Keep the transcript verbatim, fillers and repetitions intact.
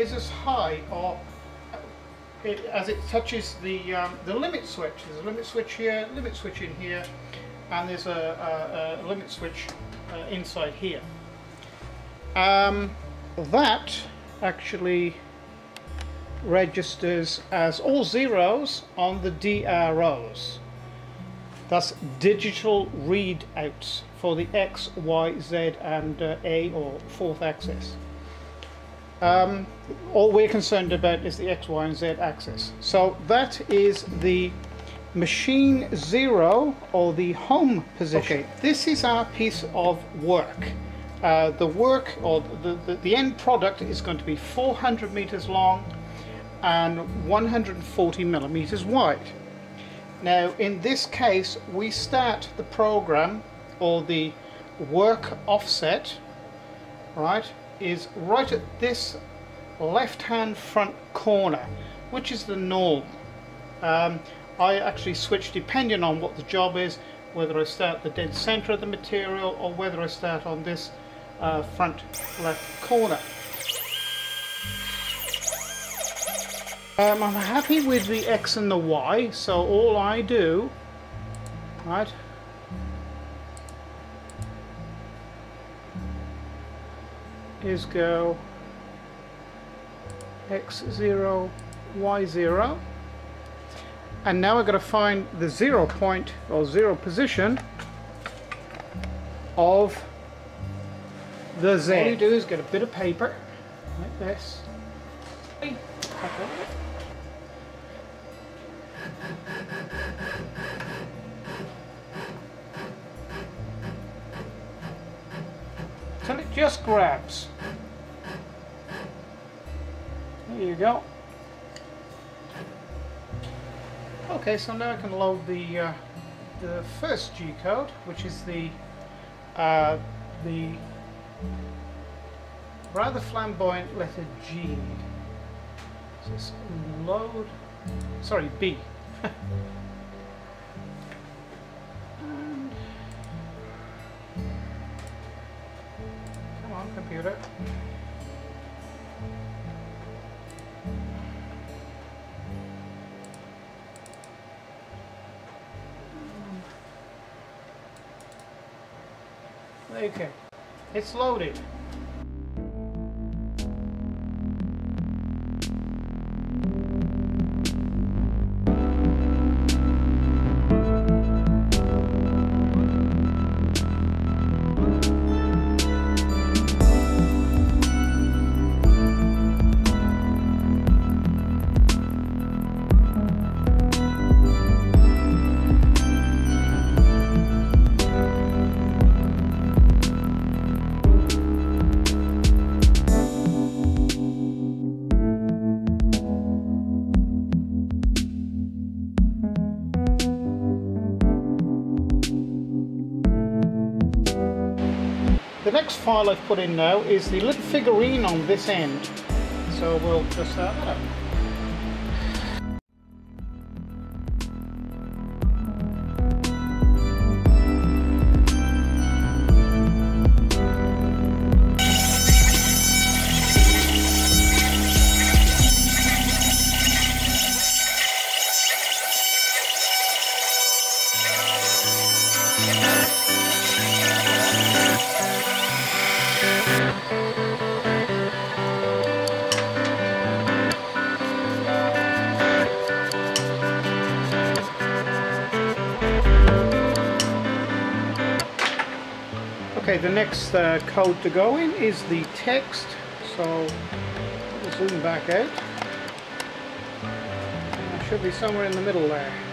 is as high or it, as it touches the um, the limit switch. There's a limit switch here, limit switch in here, and there's a, a, a limit switch uh, inside here. Um, that actually registers as all zeros on the D R Os. That's digital readouts for the X, Y, Z and uh, A or fourth axis. Um, all we're concerned about is the X, Y and Z axis. So that is the machine zero or the home position. Okay, this is our piece of work. Uh, the work or the, the, the end product is going to be four hundred meters long and one hundred forty millimeters wide. Now in this case we start the program, or the work offset, right, is right at this left hand front corner, which is the norm. Um, I actually switch depending on what the job is, whether I start the dead center of the material or whether I start on this uh, front left corner. Um, I'm happy with the X and the Y, so all I do, right, is go X zero, Y zero, and now I've got to find the zero point or zero position of the Z. All you do is get a bit of paper like this. Okay. Till it just grabs. There you go. Okay, so now I can load the uh, the first G code, which is the uh, the rather flamboyant letter G. Just load. Sorry, B. And come on, computer. Okay, it's loaded. The next file I've put in now is the little figurine on this end, so we'll just start that up. Okay, the next uh, code to go in is the text, so we'll zoom back out. And it should be somewhere in the middle there.